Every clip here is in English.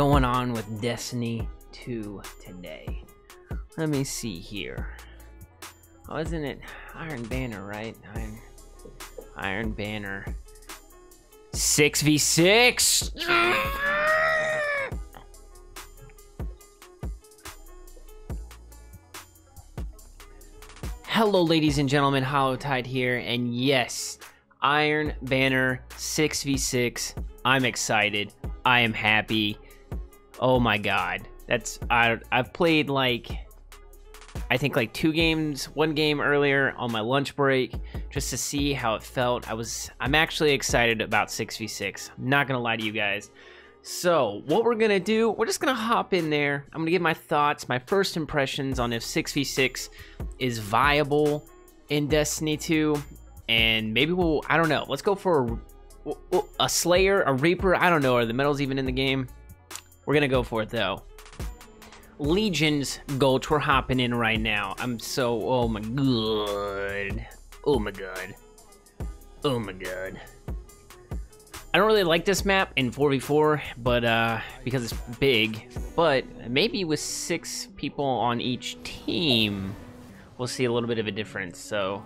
going on with Destiny 2 today. Let me see here. Wasn't it Iron Banner, right? Iron Banner 6v6. Hello ladies and gentlemen, Hollowtide here, and yes, Iron Banner 6v6. I'm excited. I am happy. Oh my god. I've played I think one game earlier on my lunch break just to see how it felt. I'm actually excited about 6v6. I'm not gonna lie to you guys. So what we're gonna do, we're just gonna hop in there. I'm gonna give my thoughts, my first impressions on if 6v6 is viable in Destiny 2, and maybe we'll, I don't know, let's go for a Slayer, a Reaper, I don't know, are the metals even in the game? We're gonna go for it though. Legion's Gulch, we're hopping in right now. Oh my god. Oh my god. Oh my god. I don't really like this map in 4v4, but because it's big, but maybe with 6 people on each team, we'll see a little bit of a difference. So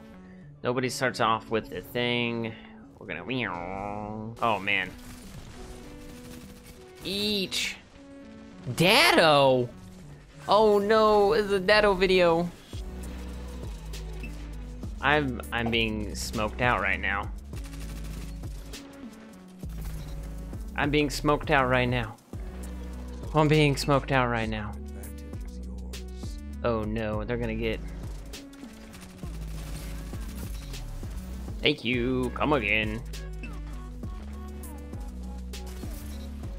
nobody starts off with a thing. We're gonna, oh man. Each Datto. Oh no, it's a Datto video. I'm being smoked out right now. I'm being smoked out right now. I'm being smoked out right now. Oh no, they're gonna get... Thank you, come again.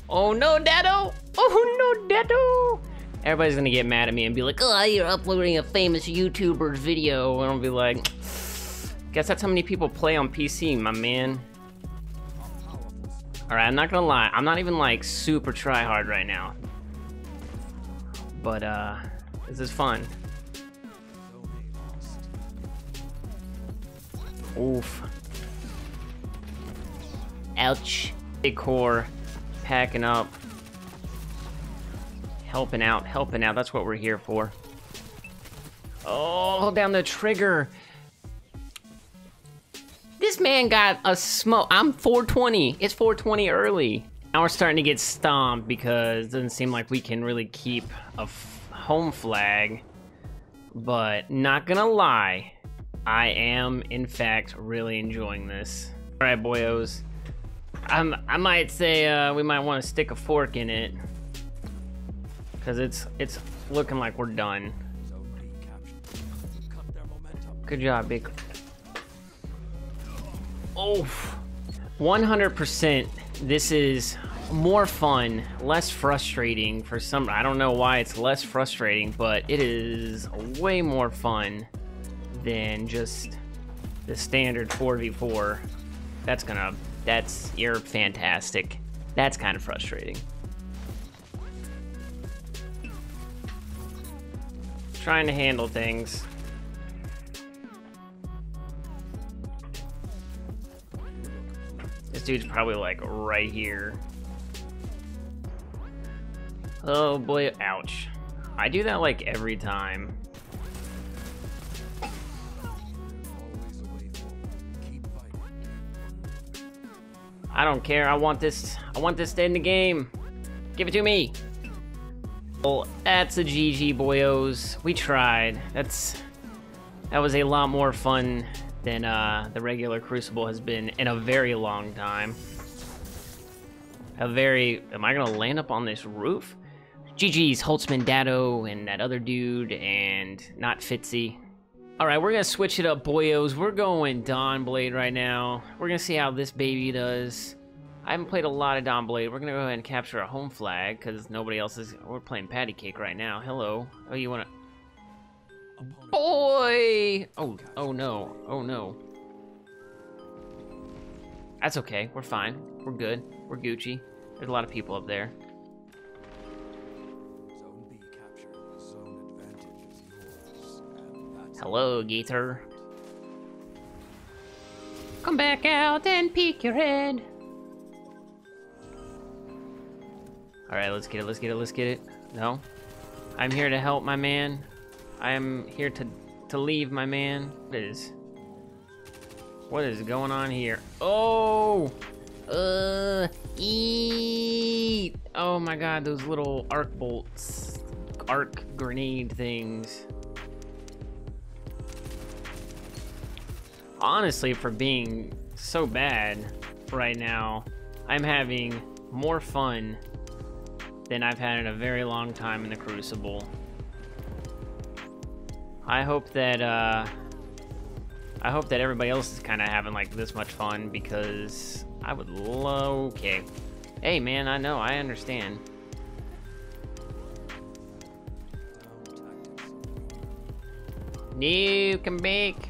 Oh no, Datto! Oh no, Datto! Everybody's gonna get mad at me and be like, oh, you're uploading a famous YouTuber's video. And I'll be like, guess that's how many people play on PC, my man. Alright, I'm not gonna lie, I'm not even like super try hard right now. But this is fun. Oof. Ouch. Big core. Packing up. Helping out, helping out. That's what we're here for. Oh, hold down the trigger. This man got a smoke. I'm 420. It's 420 early. Now we're starting to get stomped because it doesn't seem like we can really keep a home flag. But not gonna lie, I am in fact really enjoying this. All right, boyos. I might say we might want to stick a fork in it because it's looking like we're done. Good job, big. Oh, 100%. This is more fun, less frustrating for some. I don't know why it's less frustrating, but it is way more fun than just the standard 4v4. That's you're fantastic. That's kind of frustrating. Trying to handle things. This dude's probably like right here. Oh boy, ouch. I do that like every time. I don't care. I want this to end the game. Give it to me. Well, that's a GG, boyos. We tried. That was a lot more fun than the regular Crucible has been in a very long time. Am I gonna land up on this roof? GG's Holtzman, Datto, and that other dude, and not Fitzy. Alright, we're gonna switch it up, boyos. We're going Dawnblade right now. We're gonna see how this baby does. I haven't played a lot of Dawnblade. We're gonna go ahead and capture a home flag because nobody else is. We're playing patty cake right now. Hello. Oh, you wanna. Boy! Oh no. Oh no. That's okay. We're fine. We're good. We're Gucci. There's a lot of people up there. Hello, Gator. Come back out and peek your head. Alright, let's get it, let's get it, let's get it. No. I'm here to help my man. I am here to leave my man. What is going on here? Oh! Eat! Oh my god, those little arc bolts. Arc grenade things. Honestly, for being so bad right now, I'm having more fun than I've had in a very long time in the Crucible. I hope that everybody else is kind of having like this much fun, because I would love... Okay. Hey man, I know, I understand. You can bake.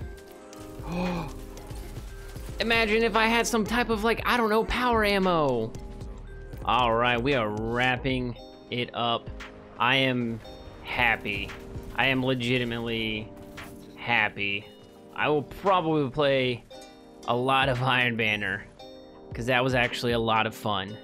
Imagine if I had some type of, like, I don't know, power ammo. All right, we are wrapping it up. I am happy. I am legitimately happy. I will probably play a lot of Iron Banner, because that was actually a lot of fun.